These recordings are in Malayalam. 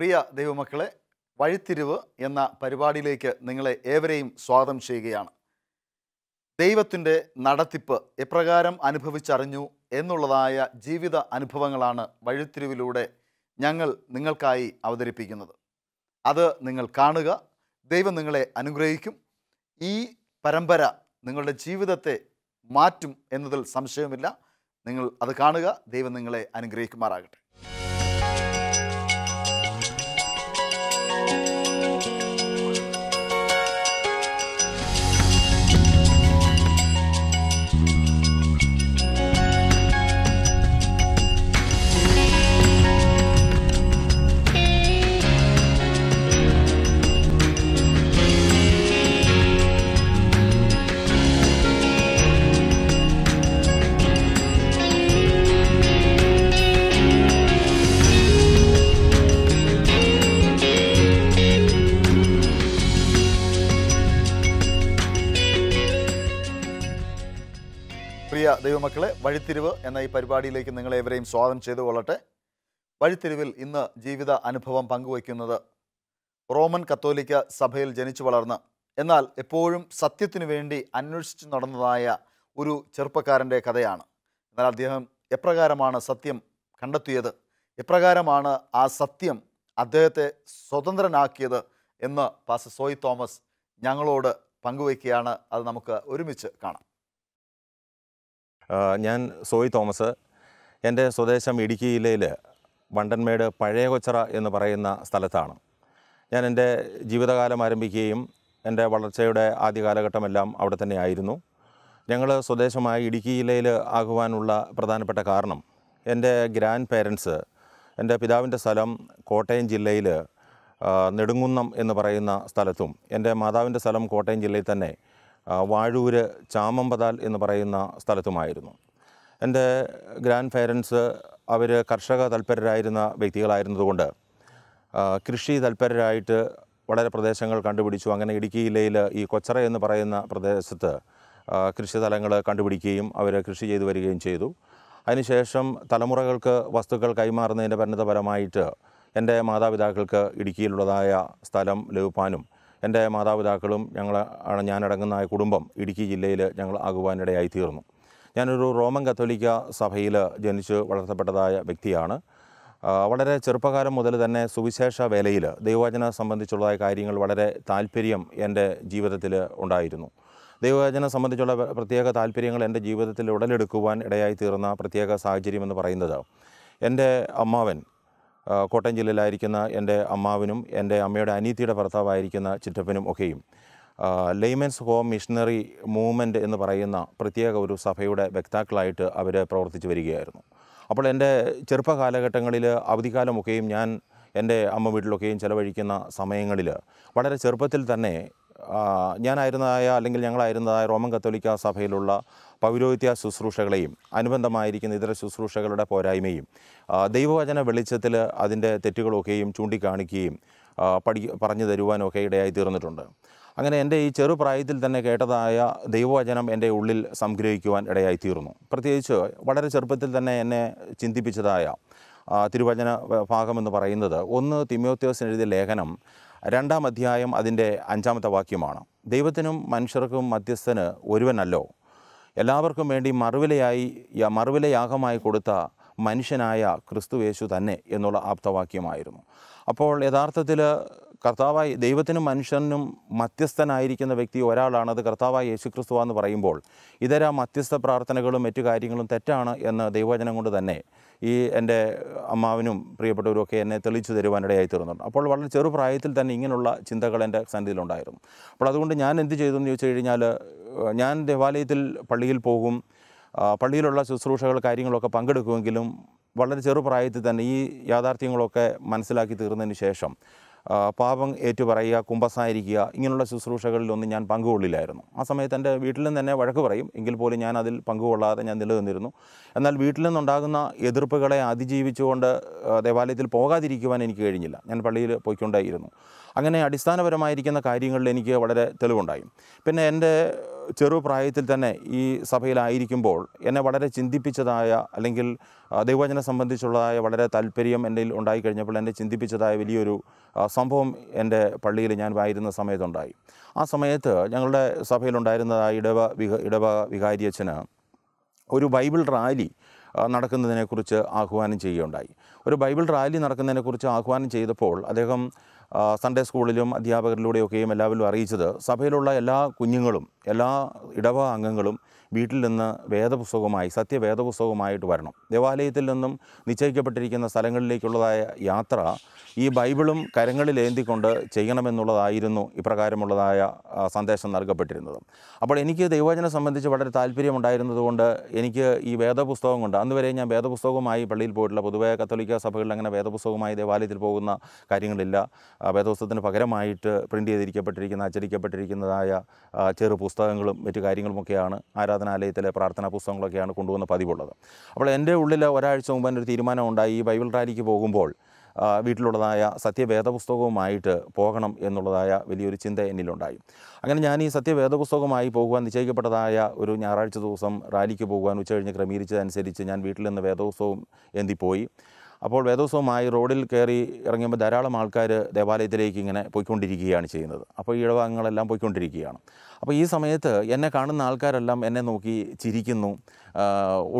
പ്രിയ ദൈവമക്കളെ വഴിത്തിരിവ് എന്ന പരിപാടിയിലേക്ക് നിങ്ങളെ ഏവരെയും സ്വാഗതം ചെയ്യുകയാണ്. ദൈവത്തിൻ്റെ നടത്തിപ്പ് എപ്രകാരം അനുഭവിച്ചറിഞ്ഞു എന്നുള്ളതായ ജീവിത അനുഭവങ്ങളാണ് വഴിത്തിരിവിലൂടെ ഞങ്ങൾ നിങ്ങൾക്കായി അവതരിപ്പിക്കുന്നത്. അത് നിങ്ങൾ കാണുക, ദൈവം നിങ്ങളെ അനുഗ്രഹിക്കും. ഈ പരമ്പര നിങ്ങളുടെ ജീവിതത്തെ മാറ്റും എന്നതിൽ സംശയമില്ല. നിങ്ങൾ അത് കാണുക, ദൈവം നിങ്ങളെ അനുഗ്രഹിക്കുമാറാകട്ടെ. ദൈവമക്കളെ, വഴിത്തിരിവ് എന്ന ഈ പരിപാടിയിലേക്ക് നിങ്ങളേവരെയും സ്വാഗതം ചെയ്തുകൊള്ളട്ടെ. വഴിത്തിരിവിൽ ഇന്ന് ജീവിത അനുഭവം പങ്കുവയ്ക്കുന്നത് റോമൻ കത്തോലിക്ക സഭയിൽ ജനിച്ചു വളർന്ന് എന്നാൽ എപ്പോഴും സത്യത്തിനു വേണ്ടി അന്വേഷിച്ചു നടന്നതായ ഒരു ചെറുപ്പക്കാരൻ്റെ കഥയാണ്. എന്നാൽ അദ്ദേഹം എപ്രകാരമാണ് സത്യം കണ്ടെത്തിയത്, എപ്രകാരമാണ് ആ സത്യം അദ്ദേഹത്തെ സ്വതന്ത്രനാക്കിയത് എന്ന് പാസ്റ്റർ സോയി തോമസ് ഞങ്ങളോട് പങ്കുവയ്ക്കുകയാണ്. അത് നമുക്ക് ഒരുമിച്ച് കാണാം. ഞാൻ സോയി തോമസ്. എൻ്റെ സ്വദേശം ഇടുക്കി ജില്ലയിലെ വണ്ടൻമേട് പഴയ കൊച്ചറ എന്ന് പറയുന്ന സ്ഥലത്താണ്. ഞാൻ എൻ്റെ ജീവിതകാലം ആരംഭിക്കുകയും എൻ്റെ വളർച്ചയുടെ ആദ്യ കാലഘട്ടമെല്ലാം അവിടെ തന്നെ ആയിരുന്നു. ഞങ്ങൾ സ്വദേശമായി ഇടുക്കി ജില്ലയിൽ ആകുവാനുള്ള പ്രധാനപ്പെട്ട കാരണം എൻ്റെ ഗ്രാൻഡ് പേരൻസ്, എൻ്റെ പിതാവിൻ്റെ സ്ഥലം കോട്ടയം ജില്ലയിൽ നെടുങ്കുന്നം എന്ന് പറയുന്ന സ്ഥലത്തും എൻ്റെ മാതാവിൻ്റെ സ്ഥലം കോട്ടയം ജില്ലയിൽ തന്നെ വാഴൂര് ചാമമ്പതാൽ എന്ന് പറയുന്ന സ്ഥലത്തുമായിരുന്നു. എൻ്റെ ഗ്രാൻഡ് പേരൻസ് അവർ കർഷക തൽപരരായിരുന്ന വ്യക്തികളായിരുന്നതുകൊണ്ട് കൃഷി തൽപരരായിട്ട് വളരെ പ്രദേശങ്ങൾ കണ്ടുപിടിച്ചു. അങ്ങനെ ഇടുക്കി ജില്ലയിൽ ഈ കൊച്ചറ എന്ന് പറയുന്ന പ്രദേശത്ത് കൃഷി സ്ഥലങ്ങൾ കണ്ടുപിടിക്കുകയും അവർ കൃഷി ചെയ്തു വരികയും ചെയ്തു. അതിനുശേഷം തലമുറകൾക്ക് വസ്തുക്കൾ കൈമാറുന്നതിൻ്റെ പരിണിതഫലമായിട്ട് എൻ്റെ മാതാപിതാക്കൾക്ക് ഇടുക്കിയിലുള്ളതായ സ്ഥലം ലഭിക്കാനും എൻ്റെ മാതാപിതാക്കളും ഞാനടങ്ങുന്ന കുടുംബം ഇടുക്കി ജില്ലയിൽ ഞങ്ങൾ ആകുവാനിടയായി തീർന്നു. ഞാനൊരു റോമൻ കത്തോലിക്ക സഭയിൽ ജനിച്ച് വളർത്തപ്പെട്ടതായ വ്യക്തിയാണ്. വളരെ ചെറുപ്പകാലം മുതൽ തന്നെ സുവിശേഷ വേലയിൽ ദൈവവചനം സംബന്ധിച്ചുള്ളതായ കാര്യങ്ങൾ വളരെ താല്പര്യം എൻ്റെ ജീവിതത്തിൽ ഉണ്ടായിരുന്നു. ദൈവവചനം സംബന്ധിച്ചുള്ള പ്രത്യേക താല്പര്യങ്ങൾ എൻ്റെ ജീവിതത്തിൽ ഉടലെടുക്കുവാൻ ഇടയായി തീർന്ന പ്രത്യേക സാഹചര്യമെന്ന് പറയുന്നത് എൻ്റെ അമ്മാവൻ, കോട്ടയം ജില്ലയിലായിരിക്കുന്ന എൻ്റെ അമ്മാവിനും എൻ്റെ അമ്മയുടെ അനീതിയുടെ ഭർത്താവായിരിക്കുന്ന ചിറ്റപ്പനും ഒക്കെയും ലെയ്മൻസ് ഹോം മിഷണറി മൂവ്മെൻറ്റ് എന്ന് പറയുന്ന പ്രത്യേക ഒരു സഭയുടെ വക്താക്കളായിട്ട് അവർ പ്രവർത്തിച്ചു വരികയായിരുന്നു. അപ്പോൾ എൻ്റെ ചെറുപ്പ കാലഘട്ടങ്ങളിൽ അവധിക്കാലമൊക്കെയും ഞാൻ എൻ്റെ അമ്മ വീട്ടിലൊക്കെയും ചിലവഴിക്കുന്ന സമയങ്ങളിൽ വളരെ ചെറുപ്പത്തിൽ തന്നെ ഞാനായിരുന്നതായ അല്ലെങ്കിൽ ഞങ്ങളായിരുന്നതായ റോമൻ കത്തോലിക്ക സഭയിലുള്ള പൗരോഹിത്യ ശുശ്രൂഷകളെയും അനുബന്ധമായിരിക്കുന്ന ഇതര ശുശ്രൂഷകളുടെ പോരായ്മയും ദൈവവചന വെളിച്ചത്തിൽ അതിൻ്റെ തെറ്റുകളൊക്കെയും ചൂണ്ടിക്കാണിക്കുകയും പറഞ്ഞു തരുവാനൊക്കെ ഇടയായി തീർന്നിട്ടുണ്ട്. അങ്ങനെ എൻ്റെ ഈ ചെറുപ്രായത്തിൽ തന്നെ കേട്ടതായ ദൈവവചനം എൻ്റെ ഉള്ളിൽ സംഗ്രഹിക്കുവാൻ ഇടയായി തീർന്നു. പ്രത്യേകിച്ച് വളരെ ചെറുപ്പത്തിൽ തന്നെ എന്നെ ചിന്തിപ്പിച്ചതായ തിരുവചന ഭാഗമെന്ന് പറയുന്നത് 1 തിമോഥെയോസിനെഴുതിയ ലേഖനം 2-ാം അധ്യായം അതിൻ്റെ 5-ാമത്തെ വാക്യമാണ്. ദൈവത്തിനും മനുഷ്യർക്കും മധ്യസ്ഥന് ഒരുവനല്ലോ, എല്ലാവർക്കും വേണ്ടി മറുവിലയാഗമായി കൊടുത്ത മനുഷ്യനായ ക്രിസ്തുയേശു തന്നെ എന്നുള്ള ആപ്തവാക്യമായിരുന്നു. അപ്പോൾ യഥാർത്ഥത്തിൽ കർത്താവായി ദൈവത്തിനും മനുഷ്യനും മധ്യസ്ഥനായിരിക്കുന്ന വ്യക്തി ഒരാളാണത് കർത്താവായ യേശുക്രിസ്തുവാണെന്ന് പറയുമ്പോൾ ഇതര മധ്യസ്ഥ പ്രാർത്ഥനകളും മറ്റു കാര്യങ്ങളും തെറ്റാണ് എന്ന് ദൈവവചനം കൊണ്ട് തന്നെ ഈ എൻ്റെ അമ്മാവനും പ്രിയപ്പെട്ടവരുമൊക്കെ എന്നെ തെളിയിച്ചു തരുവാനിടയായി തീർന്നുണ്ട്. അപ്പോൾ വളരെ ചെറുപ്രായത്തിൽ തന്നെ ഇങ്ങനെയുള്ള ചിന്തകൾ എൻ്റെ സന്നിധിയിലുണ്ടായിരുന്നു. അപ്പോൾ അതുകൊണ്ട് ഞാൻ എന്ത് ചെയ്തു എന്ന് ചോദിച്ചു കഴിഞ്ഞാൽ, ഞാൻ ദേവാലയത്തിൽ പള്ളിയിൽ പോകും, പള്ളിയിലുള്ള ശുശ്രൂഷകൾ കാര്യങ്ങളൊക്കെ പങ്കെടുക്കുമെങ്കിലും വളരെ ചെറുപ്രായത്തിൽ തന്നെ ഈ യാഥാർത്ഥ്യങ്ങളൊക്കെ മനസ്സിലാക്കി തീർന്നതിന് ശേഷം പാപം ഏറ്റുപറയുക, കുമ്പസാരിക്കുക, ഇങ്ങനെയുള്ള ശുശ്രൂഷകളിലൊന്നും ഞാൻ പങ്കുകൊള്ളില്ലായിരുന്നു. ആ സമയത്ത് എൻ്റെ വീട്ടിൽ നിന്ന് തന്നെ വഴക്ക് പറയും, എങ്കിൽ പോലും ഞാൻ അതിൽ പങ്കുകൊള്ളാതെ ഞാൻ നിലനിന്നിരുന്നു. എന്നാൽ വീട്ടിൽ നിന്നുണ്ടാകുന്ന എതിർപ്പുകളെ അതിജീവിച്ചുകൊണ്ട് ദേവാലയത്തിൽ പോകാതിരിക്കുവാൻ എനിക്ക് കഴിഞ്ഞില്ല. ഞാൻ പള്ളിയിൽ പോയിക്കൊണ്ടേയിരുന്നു. അങ്ങനെ അടിസ്ഥാനപരമായിരിക്കുന്ന കാര്യങ്ങളിൽ എനിക്ക് വളരെ തെളിവുണ്ടായി. പിന്നെ എൻ്റെ ചെറുപ്രായത്തിൽ തന്നെ ഈ സഭയിലായിരിക്കുമ്പോൾ എന്നെ വളരെ ചിന്തിപ്പിച്ചതായ അല്ലെങ്കിൽ ദൈവവചനം സംബന്ധിച്ചുള്ളതായ വളരെ താൽപര്യം എന്നിൽ ഉണ്ടായി കഴിഞ്ഞപ്പോൾ എന്നെ ചിന്തിപ്പിച്ചതായ വലിയൊരു സംഭവം എൻ്റെ പള്ളിയിൽ ഞാൻ വായിരുന്ന സമയത്തുണ്ടായി. ആ സമയത്ത് ഞങ്ങളുടെ സഭയിലുണ്ടായിരുന്നതായ ഇടവ വികാരിയച്ഛന് ഒരു ബൈബിൾ റാലി നടക്കുന്നതിനെക്കുറിച്ച് ആഹ്വാനം ചെയ്യുകയുണ്ടായി. ഒരു ബൈബിൾ റാലി നടക്കുന്നതിനെക്കുറിച്ച് ആഹ്വാനം ചെയ്തപ്പോൾ അദ്ദേഹം സൺഡേ സ്കൂളിലും അധ്യാപകരിലൂടെയൊക്കെയും എല്ലാവരും അറിയിച്ചത് സഭയിലുള്ള എല്ലാ കുഞ്ഞുങ്ങളും എല്ലാ ഇടവ അംഗങ്ങളും വീട്ടിൽ നിന്ന് വേദപുസ്തകവുമായി സത്യവേദപുസ്തകവുമായിട്ട് വരണം. ദേവാലയത്തിൽ നിന്നും നിശ്ചയിക്കപ്പെട്ടിരിക്കുന്ന സ്ഥലങ്ങളിലേക്കുള്ളതായ യാത്ര ഈ ബൈബിളും കരങ്ങളിലേന്തിക്കൊണ്ട് ചെയ്യണമെന്നുള്ളതായിരുന്നു ഇപ്രകാരമുള്ളതായ സന്ദേശം നൽകപ്പെട്ടിരുന്നത്. അപ്പോൾ എനിക്ക് ദൈവവചനം സംബന്ധിച്ച് വളരെ താല്പര്യമുണ്ടായിരുന്നതുകൊണ്ട് എനിക്ക് ഈ വേദപുസ്തകം കൊണ്ട് അന്നുവരെ ഞാൻ വേദപുസ്തകവുമായി പള്ളിയിൽ പോയിട്ടില്ല. പൊതുവേ കത്തോലിക്ക സഭകളിൽ അങ്ങനെ വേദപുസ്തകവുമായി ദേവാലയത്തിൽ പോകുന്ന കാര്യങ്ങളില്ല. വേദപുസ്തകത്തിന് പകരമായിട്ട് പ്രിൻ്റ് ചെയ്തിരിക്കപ്പെട്ടിരിക്കുന്ന അച്ചടിക്കപ്പെട്ടിരിക്കുന്നതായ ചെറു പുസ്തകങ്ങളും മറ്റു കാര്യങ്ങളുമൊക്കെയാണ് ആരാധനാലയത്തിലെ പ്രാർത്ഥനാ പുസ്തകങ്ങളൊക്കെയാണ് കൊണ്ടുവന്ന് പതിവുള്ളത്. അപ്പോൾ എൻ്റെ ഉള്ളിൽ ഒരാഴ്ച മുമ്പ് എൻ്റെ ഒരു തീരുമാനം ഉണ്ടായി, ഈ ബൈബിൾ റാലിക്ക് പോകുമ്പോൾ വീട്ടിലുള്ളതായ സത്യവേദപുസ്തകവുമായിട്ട് പോകണം എന്നുള്ളതായ വലിയൊരു ചിന്ത എന്നിലുണ്ടായി. അങ്ങനെ ഞാൻ ഈ സത്യവേദപുസ്തകവുമായി പോകുവാൻ നിശ്ചയിക്കപ്പെട്ടതായ ഒരു ഞായറാഴ്ച ദിവസം റാലിക്ക് പോകുവാൻ ഉച്ചകഴിഞ്ഞ് ക്രമീകരിച്ചതനുസരിച്ച് ഞാൻ വീട്ടിൽ നിന്ന് വേദപുസ്തകവും എന്തിപ്പോയി. അപ്പോൾ വേദോത്സവമായി റോഡിൽ കയറി ഇറങ്ങിയപ്പോൾ ധാരാളം ആൾക്കാർ ദേവാലയത്തിലേക്ക് ഇങ്ങനെ പോയിക്കൊണ്ടിരിക്കുകയാണ് ചെയ്യുന്നത്. അപ്പോൾ ഈ ഇടവകങ്ങളെല്ലാം പോയിക്കൊണ്ടിരിക്കുകയാണ്. അപ്പോൾ ഈ സമയത്ത് എന്നെ കാണുന്ന ആൾക്കാരെല്ലാം എന്നെ നോക്കി ചിരിക്കുന്നു,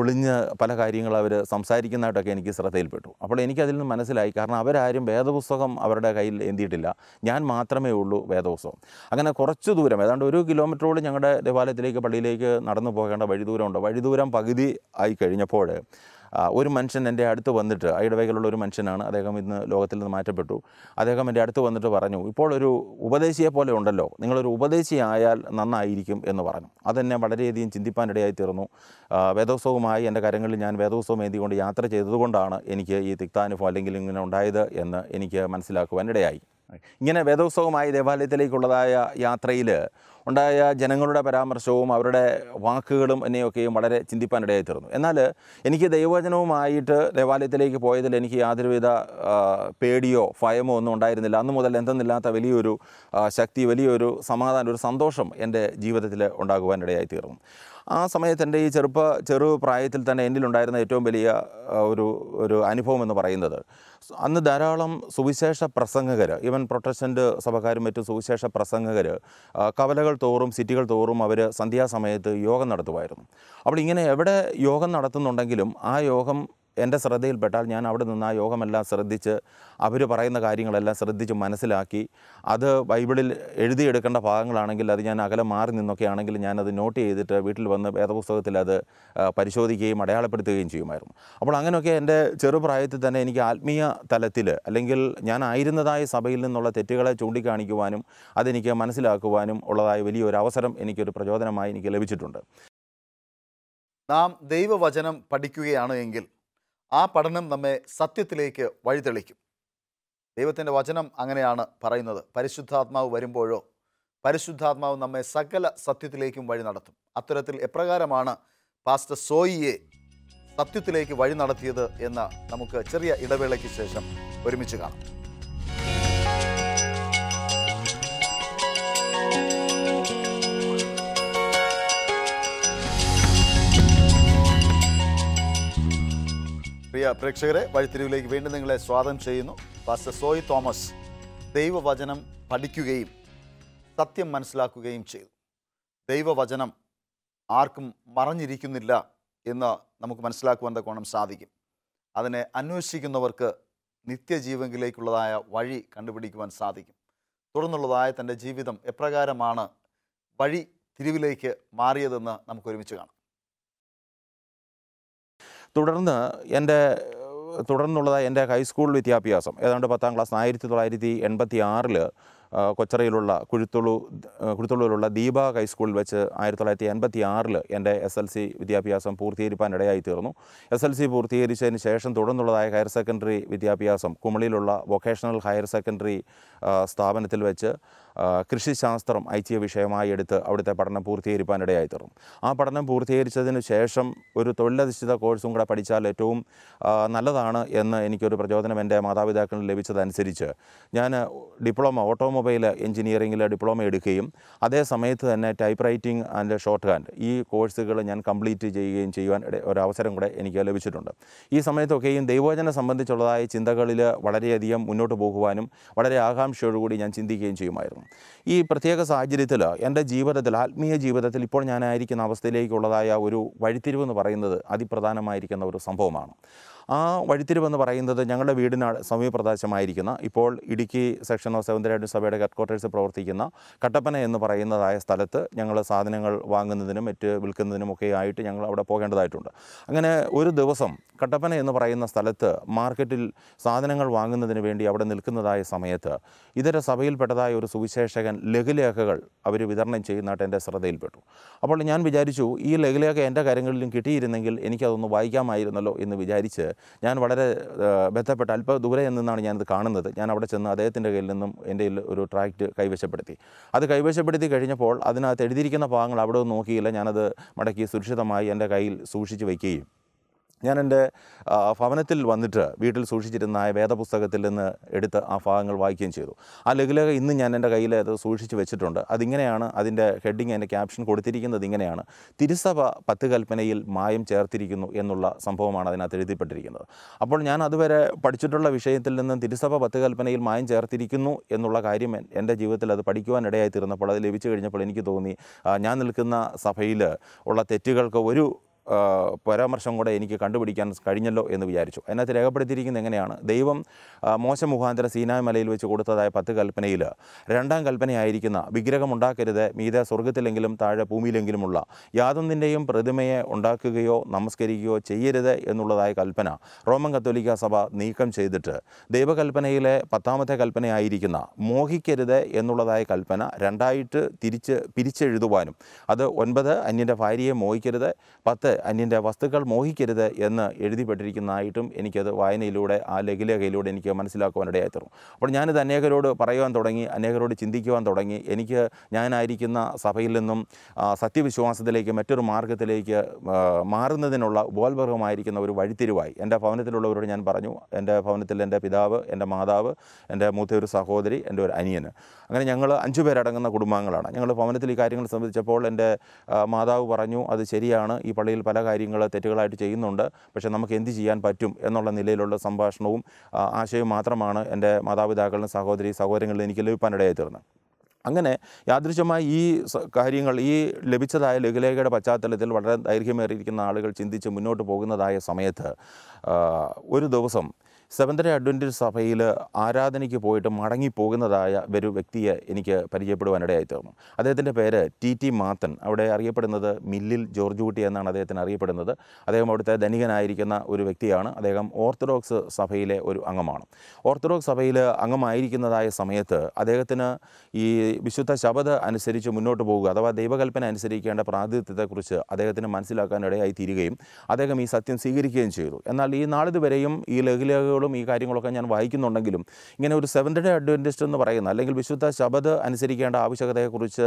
ഒളിഞ്ഞ് പല കാര്യങ്ങൾ അവർ സംസാരിക്കുന്നതായിട്ടൊക്കെ എനിക്ക് ശ്രദ്ധയിൽപ്പെട്ടു. അപ്പോൾ എനിക്കതിൽ നിന്ന് മനസ്സിലായി, കാരണം അവരാരും വേദപുസ്തകം അവരുടെ കയ്യിൽ എന്തിയിട്ടില്ല, ഞാൻ മാത്രമേ ഉള്ളൂ വേദപുസ്തകം. അങ്ങനെ കുറച്ച് ദൂരം, ഏതാണ്ട് 1 കിലോമീറ്ററോളം ഞങ്ങളുടെ ദേവാലയത്തിലേക്ക് പള്ളിയിലേക്ക് നടന്നു പോകേണ്ട വഴിദൂരമുണ്ട്. വഴിദൂരം പകുതി ആയി കഴിഞ്ഞപ്പോൾ ഒരു മനുഷ്യൻ എൻ്റെ അടുത്ത് വന്നിട്ട്, ആ ഇടവകയിലുള്ള ഒരു മനുഷ്യനാണ്, അദ്ദേഹം ഇന്ന് ലോകത്തിൽ നിന്ന് മാറ്റപ്പെട്ടു, അദ്ദേഹം എൻ്റെ അടുത്ത് വന്നിട്ട് പറഞ്ഞു, ഇപ്പോൾ ഒരു ഉപദേശിയെ പോലെ ഉണ്ടല്ലോ, നിങ്ങളൊരു ഉപദേശിയായാൽ നന്നായിരിക്കും എന്ന് പറഞ്ഞു. അതെന്നെ വളരെയധികം ചിന്തിപ്പാനിടയായി തീർന്നു. വേദോത്സവവുമായി എൻ്റെ കരങ്ങളിൽ ഞാൻ വേദോത്സവം ഏന്തിക്കൊണ്ട് യാത്ര ചെയ്തതുകൊണ്ടാണ് എനിക്ക് ഈ തിക്താനുഭവം അല്ലെങ്കിൽ ഇങ്ങനെ ഉണ്ടായത് എന്ന് എനിക്ക് മനസ്സിലാക്കുവാനിടയായി. ഇങ്ങനെ വേദോത്സവമായി ദേവാലയത്തിലേക്കുള്ളതായ യാത്രയിൽ ഉണ്ടായ ജനങ്ങളുടെ പരാമർശവും അവരുടെ വാക്കുകളും എന്നെയൊക്കെയും വളരെ ചിന്തിപ്പാനിടയായി തീർന്നു. എന്നാൽ എനിക്ക് ദൈവവചനവുമായിട്ട് ദേവാലയത്തിലേക്ക് പോയതിൽ എനിക്ക് യാതൊരുവിധ പേടിയോ ഭയമോ ഒന്നും ഉണ്ടായിരുന്നില്ല. അന്നു മുതൽ എന്തെന്നില്ലാത്ത വലിയൊരു ശക്തി, വലിയൊരു സമാധാനം, ഒരു സന്തോഷം എൻ്റെ ജീവിതത്തിൽ ഉണ്ടാകുവാനിടയായി തീർന്നു. ആ സമയത്ത് എൻ്റെ ഈ ചെറുപ്രായത്തിൽ തന്നെ എന്നിലുണ്ടായിരുന്ന ഏറ്റവും വലിയ ഒരു അനുഭവം എന്ന് പറയുന്നത്, അന്ന് ധാരാളം സുവിശേഷ പ്രസംഗകർ, ഈവൻ പ്രൊട്ടസ്റ്റൻ്റ് സഭക്കാരും മറ്റും സുവിശേഷ പ്രസംഗകർ കവലകൾ തോറും സിറ്റികൾ തോറും അവർ സന്ധ്യാസമയത്ത് യോഗം നടത്തുമായിരുന്നു. അപ്പോൾ ഇങ്ങനെ എവിടെ യോഗം നടത്തുന്നുണ്ടെങ്കിലും ആ യോഗം എൻ്റെ ശ്രദ്ധയിൽപ്പെട്ടാൽ ഞാൻ അവിടെ നിന്ന് ആ യോഗമെല്ലാം ശ്രദ്ധിച്ച് അവർ പറയുന്ന കാര്യങ്ങളെല്ലാം ശ്രദ്ധിച്ച് മനസ്സിലാക്കി, അത് ബൈബിളിൽ എഴുതിയെടുക്കേണ്ട ഭാഗങ്ങളാണെങ്കിൽ അത് ഞാൻ അകലെ മാറി നിന്നൊക്കെ ആണെങ്കിൽ ഞാനത് നോട്ട് ചെയ്തിട്ട് വീട്ടിൽ വന്ന് വേദപുസ്തകത്തിൽ അത് പരിശോധിക്കുകയും അടയാളപ്പെടുത്തുകയും ചെയ്യുമായിരുന്നു. അപ്പോൾ അങ്ങനെയൊക്കെ എൻ്റെ ചെറുപ്രായത്തിൽ തന്നെ എനിക്ക് ആത്മീയ തലത്തിൽ അല്ലെങ്കിൽ ഞാനായിരുന്നതായ സഭയിൽ നിന്നുള്ള തെറ്റുകളെ ചൂണ്ടിക്കാണിക്കുവാനും അതെനിക്ക് മനസ്സിലാക്കുവാനും ഉള്ളതായ വലിയൊരു അവസരം എനിക്കൊരു പ്രചോദനമായി എനിക്ക് ലഭിച്ചിട്ടുണ്ട്. നാം ദൈവവചനം പഠിക്കുകയാണ് എങ്കിൽ ആ പഠനം നമ്മെ സത്യത്തിലേക്ക് വഴിതെളിക്കും. ദൈവത്തിൻ്റെ വചനം അങ്ങനെയാണ് പറയുന്നത്, പരിശുദ്ധാത്മാവ് വരുമ്പോഴോ പരിശുദ്ധാത്മാവ് നമ്മെ സകല സത്യത്തിലേക്കും വഴി നടത്തും. അത്തരത്തിൽ എപ്രകാരമാണ് പാസ്റ്റർ സോയിയെ സത്യത്തിലേക്ക് വഴി നടത്തിയത് എന്ന് നമുക്ക് ചെറിയ ഇടവേളയ്ക്ക് ശേഷം ഒരുമിച്ച് കാണാം. പ്രിയ പ്രേക്ഷകരെ, വഴിത്തിരിവിലേക്ക് വീണ്ടും നിങ്ങളെ സ്വാഗതം ചെയ്യുന്നു. പാസ്റ്റർ സോയി തോമസ് ദൈവവചനം പഠിക്കുകയും സത്യം മനസ്സിലാക്കുകയും ചെയ്തു. ദൈവവചനം ആർക്കും മറഞ്ഞിരിക്കുന്നില്ല എന്ന് നമുക്ക് മനസ്സിലാക്കുവാൻ തക്കോണം സാധിക്കും. അതിനെ അന്വേഷിക്കുന്നവർക്ക് നിത്യജീവനിലേക്കുള്ളതായ വഴി കണ്ടുപിടിക്കുവാൻ സാധിക്കും. തുടർന്നുള്ളതായ തൻ്റെ ജീവിതം എപ്രകാരമാണ് വഴി തിരിവിലേക്ക് മാറിയതെന്ന് നമുക്ക് ഒരുമിച്ച് കാണാം. തുടർന്നുള്ളതായി എൻ്റെ ഹൈസ്കൂൾ വിദ്യാഭ്യാസം ഏതാണ്ട് 10ാം ക്ലാസ് 1986 കൊച്ചറയിലുള്ള കുരുത്തുള്ളിലുള്ള ദീപ ഹൈസ്കൂളിൽ വെച്ച് 1986 എൻ്റെ SLC വിദ്യാഭ്യാസം പൂർത്തീകരിക്കാനിടയായി തീർന്നു. SLC പൂർത്തീകരിച്ചതിന് ശേഷം തുടർന്നുള്ളതായ ഹയർ സെക്കൻഡറി വിദ്യാഭ്യാസം കുമളിയിലുള്ള വൊക്കേഷണൽ ഹയർ സെക്കൻഡറി സ്ഥാപനത്തിൽ വെച്ച് കൃഷി ശാസ്ത്രം ഐച്ഛിക വിഷയമായി എടുത്ത് അവിടുത്തെ പഠനം പൂർത്തീകരിക്കാനിടയായി തീർന്നു. ആ പഠനം പൂർത്തീകരിച്ചതിന് ശേഷം ഒരു തൊഴിലധിഷ്ഠിത കോഴ്സും കൂടെ പഠിച്ചാൽ ഏറ്റവും നല്ലതാണ് എന്ന് എനിക്കൊരു പ്രചോദനം എൻ്റെ മാതാപിതാക്കളിൽ ലഭിച്ചതനുസരിച്ച് ഞാൻ ഡിപ്ലോമ ഓട്ടോമൊബൈൽ എഞ്ചിനീയറിംഗിൽ ഡിപ്ലോമ എടുക്കുകയും അതേ സമയത്ത് തന്നെ typewriting and shorthand ഈ കോഴ്സുകൾ ഞാൻ കംപ്ലീറ്റ് ചെയ്യുകയും ചെയ്യുവാൻ ഒരവസരം കൂടെ എനിക്ക് ലഭിച്ചിട്ടുണ്ട്. ഈ സമയത്തൊക്കെയും ദൈവവചനം സംബന്ധിച്ചുള്ളതായ ചിന്തകളിൽ വളരെയധികം മുന്നോട്ട് പോകുവാനും വളരെ ആകാംക്ഷയോടുകൂടി ഞാൻ ചിന്തിക്കുകയും ചെയ്യുമായിരുന്നു. ഈ പ്രത്യേക സാഹചര്യത്തിൽ എൻ്റെ ജീവിതത്തിൽ ആത്മീയ ജീവിതത്തിൽ ഇപ്പോൾ ഞാനായിരിക്കുന്ന അവസ്ഥയിലേക്കുള്ളതായ ഒരു വഴിത്തിരിവെന്ന് പറയുന്നത് അതിപ്രധാനമായിരിക്കുന്ന ഒരു സംഭവമാണ്. ആ വഴിത്തിരിവെന്ന് പറയുന്നത് ഞങ്ങളുടെ വീടിന് സമീപപ്രദേശമായിരിക്കുന്ന ഇപ്പോൾ ഇടുക്കി സെക്ഷൻ ഓഫ് സെവൻത് സഭയുടെ ഹെഡ് ക്വാർട്ടേഴ്സ് പ്രവർത്തിക്കുന്ന കട്ടപ്പന എന്ന് പറയുന്നതായ സ്ഥലത്ത് ഞങ്ങൾ സാധനങ്ങൾ വാങ്ങുന്നതിനും മറ്റ് വിൽക്കുന്നതിനുമൊക്കെ ആയിട്ട് ഞങ്ങൾ അവിടെ പോകേണ്ടതായിട്ടുണ്ട്. അങ്ങനെ ഒരു ദിവസം കട്ടപ്പന എന്ന് പറയുന്ന സ്ഥലത്ത് മാർക്കറ്റിൽ സാധനങ്ങൾ വാങ്ങുന്നതിന് വേണ്ടി അവിടെ നിൽക്കുന്നതായ സമയത്ത് ഇതര സഭയിൽപ്പെട്ടതായ ഒരു സുവിശേഷകൻ ലഘുലേഖകൾ അവർ വിതരണം ചെയ്യുന്നതായിട്ട് എൻ്റെ ശ്രദ്ധയിൽപ്പെട്ടു. അപ്പോൾ ഞാൻ വിചാരിച്ചു ഈ ലഘുലേഖ എൻ്റെ കാര്യങ്ങളിലും കിട്ടിയിരുന്നെങ്കിൽ എനിക്കതൊന്ന് വായിക്കാമായിരുന്നല്ലോ എന്ന് വിചാരിച്ച് ഞാൻ വളരെ ബന്ധപ്പെട്ട് അല്പ ദൂരെ നിന്നാണ് ഞാനിത് കാണുന്നത്. ഞാൻ അവിടെ ചെന്ന് അദ്ദേഹത്തിൻ്റെ കയ്യിൽ നിന്നും എൻ്റെ ഒരു ട്രാക്റ്റ് കൈവശപ്പെടുത്തി. അത് കൈവശപ്പെടുത്തി കഴിഞ്ഞപ്പോൾ അതിനകത്ത് എഴുതിയിരിക്കുന്ന ഭാഗങ്ങൾ അവിടെ നോക്കിയില്ല. ഞാനത് മടക്കി സുരക്ഷിതമായി എൻ്റെ കയ്യിൽ സൂക്ഷിച്ച് വയ്ക്കുകയും ഞാൻ എൻ്റെ ഭവനത്തിൽ വന്നിട്ട് വീട്ടിൽ സൂക്ഷിച്ചിരുന്ന ആ വേദപുസ്തകത്തിൽ നിന്ന് എടുത്ത് ആ ഭാഗങ്ങൾ വായിക്കുകയും ചെയ്തു. ആ ലഘുലേഖ ഇന്ന് ഞാൻ എൻ്റെ കയ്യിൽ അത് സൂക്ഷിച്ച് വെച്ചിട്ടുണ്ട്. അതിങ്ങനെയാണ് അതിൻ്റെ ഹെഡിങ് അതിൻ്റെ ക്യാപ്ഷൻ കൊടുത്തിരിക്കുന്നത് ഇങ്ങനെയാണ്: തിരുസഭ 10 കൽപ്പനയിൽ മായം ചേർത്തിരിക്കുന്നു എന്നുള്ള സംഭവമാണ് അതിനകത്ത് എഴുതിപ്പെട്ടിരിക്കുന്നത്. അപ്പോൾ ഞാൻ അതുവരെ പഠിച്ചിട്ടുള്ള വിഷയത്തിൽ നിന്നും തിരുസഭ 10 കൽപ്പനയിൽ മായം ചേർത്തിരിക്കുന്നു എന്നുള്ള കാര്യം എൻ്റെ ജീവിതത്തിൽ അത് പഠിക്കുവാനിടയായി തീർന്നപ്പോൾ അത് ലഭിച്ചു കഴിഞ്ഞപ്പോൾ എനിക്ക് തോന്നി ഞാൻ നിൽക്കുന്ന സഭയിൽ ഉള്ള തെറ്റുകൾക്ക് ഒരു പരാമർശം കൂടെ എനിക്ക് കണ്ടുപിടിക്കാൻ കഴിഞ്ഞല്ലോ എന്ന് വിചാരിച്ചു. അതിനകത്ത് രേഖപ്പെടുത്തിയിരിക്കുന്നത് എങ്ങനെയാണ്? ദൈവം മോശ മുഖാന്തരം സീനായ് മലയിൽ വെച്ച് കൊടുത്തതായ 10 കൽപ്പനയിൽ 2ാം കൽപ്പനയായിരിക്കുന്ന വിഗ്രഹമുണ്ടാക്കരുത്, മീതെ സ്വർഗത്തിലെങ്കിലും താഴെ ഭൂമിയിലെങ്കിലുമുള്ള യാതൊന്നിൻ്റെയും പ്രതിമയെ ഉണ്ടാക്കുകയോ നമസ്കരിക്കുകയോ ചെയ്യരുത് എന്നുള്ളതായ കൽപ്പന റോമൻ കത്തോലിക്ക സഭ നീക്കം ചെയ്തിട്ട് ദൈവകൽപ്പനയിലെ 10ാമത്തെ കൽപ്പനയായിരിക്കുന്ന മോഹിക്കരുത് എന്നുള്ളതായ കൽപ്പന രണ്ടായിട്ട് പിരിച്ചെഴുതുവാനും അത് 9 അന്യൻ്റെ ഭാര്യയെ മോഹിക്കരുത്, 10 അന്യൻ്റെ വസ്തുക്കൾ മോഹിക്കരുത് എന്ന് എഴുതിപ്പെട്ടിരിക്കുന്നതായിട്ടും എനിക്കത് വായനയിലൂടെ ആ ലഘുലേഖയിലൂടെ എനിക്ക് മനസ്സിലാക്കുവാനിടയായി തീർന്നു. അപ്പോൾ ഞാനിത് അനേകരോട് പറയുവാൻ തുടങ്ങി, അനേകരോട് ചിന്തിക്കുവാൻ തുടങ്ങി. എനിക്ക് ഞാനായിരിക്കുന്ന സഭയിൽ നിന്നും സത്യവിശ്വാസത്തിലേക്ക് മറ്റൊരു മാർഗത്തിലേക്ക് മാറുന്നതിനുള്ള ഉപോത്ഭവമായിരിക്കുന്ന ഒരു വഴിത്തിരിവായി. എൻ്റെ ഭവനത്തിലുള്ളവരോട് ഞാൻ പറഞ്ഞു. എൻ്റെ ഭവനത്തിൽ എൻ്റെ പിതാവ്, എൻ്റെ മാതാവ്, എൻ്റെ മൂത്തൊരു സഹോദരി, എൻ്റെ ഒരു അനിയന്, അങ്ങനെ ഞങ്ങൾ 5 പേരടങ്ങുന്ന കുടുംബാംഗങ്ങളാണ്. ഞങ്ങൾ ഭവനത്തിൽ ഈ കാര്യങ്ങൾ സംബന്ധിച്ചപ്പോൾ എൻ്റെ മാതാവ് പറഞ്ഞു, അത് ശരിയാണ്, ഈ പള്ളിയിൽ പല കാര്യങ്ങൾ തെറ്റുകളായിട്ട് ചെയ്യുന്നുണ്ട്, പക്ഷേ നമുക്ക് എന്ത് ചെയ്യാൻ പറ്റും എന്നുള്ള നിലയിലുള്ള സംഭാഷണവും ആശയവും മാത്രമാണ് എൻ്റെ മാതാപിതാക്കളിലും സഹോദരി സഹോദരങ്ങളിലും എനിക്ക് ലഭിക്കാനിടയായി തീർന്നത്. അങ്ങനെ യാദൃശ്യമായി ഈ കാര്യങ്ങൾ ഈ ലഭിച്ചതായ ലഘുലേഖയുടെ പശ്ചാത്തലത്തിൽ വളരെ ദൈർഘ്യമേറിയിരിക്കുന്ന ആളുകൾ ചിന്തിച്ച് മുന്നോട്ട് പോകുന്നതായ സമയത്ത് ഒരു ദിവസം സെവൻത് ഡേ അഡ്വൻറ്റിസ്റ്റ് സഭയിൽ ആരാധനയ്ക്ക് പോയിട്ട് മടങ്ങിപ്പോകുന്നതായ ഒരു വ്യക്തിയെ എനിക്ക് പരിചയപ്പെടുവാനിടയായി തീർന്നു. അദ്ദേഹത്തിൻ്റെ പേര് ടി മാത്തൻ, അവിടെ അറിയപ്പെടുന്നത് മില്ലിൽ ജോർജ് കുട്ടി എന്നാണ് അദ്ദേഹത്തിന് അറിയപ്പെടുന്നത്. അദ്ദേഹം അവിടുത്തെ ധനികനായിരിക്കുന്ന ഒരു വ്യക്തിയാണ്. അദ്ദേഹം ഓർത്തഡോക്സ് സഭയിലെ ഒരു അംഗമാണ്. ഓർത്തഡോക്സ് സഭയിൽ അംഗമായിരിക്കുന്നതായ സമയത്ത് അദ്ദേഹത്തിന് ഈ വിശുദ്ധ ശബദ അനുസരിച്ച് മുന്നോട്ട് പോകുക അഥവാ ദൈവകൽപ്പന അനുസരിക്കേണ്ട പ്രാതിനിധ്യത്തെക്കുറിച്ച് അദ്ദേഹത്തിന് മനസ്സിലാക്കാനിടയായി തീരുകയും അദ്ദേഹം ഈ സത്യം സ്വീകരിക്കുകയും ചെയ്തു. എന്നാൽ ഈ നാളിതുവരെയും ഈ ലഘുലേഖകൾ ഈ കാര്യങ്ങളൊക്കെ ഞാൻ വായിക്കുന്നുണ്ടെങ്കിലും ഇങ്ങനെ ഒരു സെവൻത് ഡേ അഡ്വൻറ്റിസ്റ്റ് എന്ന് പറയുന്ന അല്ലെങ്കിൽ വിശുദ്ധ ശബദ അനുസരിക്കേണ്ട ആവശ്യകതയെക്കുറിച്ച്